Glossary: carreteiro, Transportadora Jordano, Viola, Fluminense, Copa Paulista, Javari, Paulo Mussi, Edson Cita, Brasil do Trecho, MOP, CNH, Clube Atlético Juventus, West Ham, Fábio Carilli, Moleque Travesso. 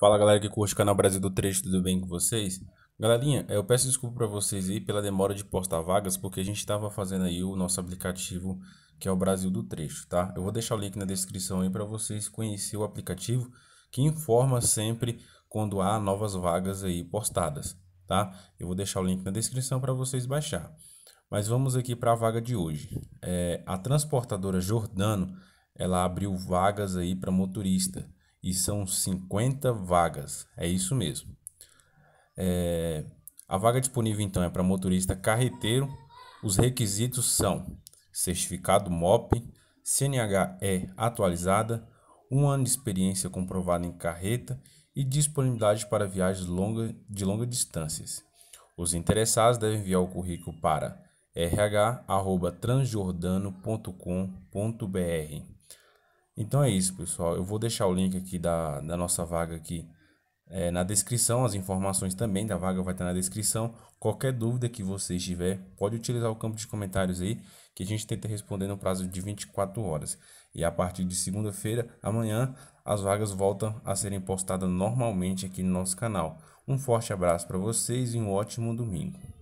Fala galera que curte o canal Brasil do Trecho, tudo bem com vocês? Galerinha, eu peço desculpa para vocês aí pela demora de postar vagas, porque a gente estava fazendo aí o nosso aplicativo que é o Brasil do Trecho, tá? Eu vou deixar o link na descrição aí para vocês conhecer o aplicativo que informa sempre quando há novas vagas aí postadas, tá? Eu vou deixar o link na descrição para vocês baixar. Mas vamos aqui para a vaga de hoje. A Transportadora Jordano, ela abriu vagas aí para motorista. E são 50 vagas, é isso mesmo. A vaga disponível então é para motorista carreteiro. Os requisitos são certificado MOP, CNH atualizada, 1 ano de experiência comprovada em carreta e disponibilidade para viagens de longa distância. Os interessados devem enviar o currículo para rh@transjordano.com.br. Então é isso, pessoal. Eu vou deixar o link aqui da nossa vaga aqui na descrição. As informações também da vaga vai estar na descrição. Qualquer dúvida que vocês tiverem, pode utilizar o campo de comentários aí, que a gente tenta responder no prazo de 24 horas. E a partir de segunda-feira, amanhã, as vagas voltam a serem postadas normalmente aqui no nosso canal. Um forte abraço para vocês e um ótimo domingo.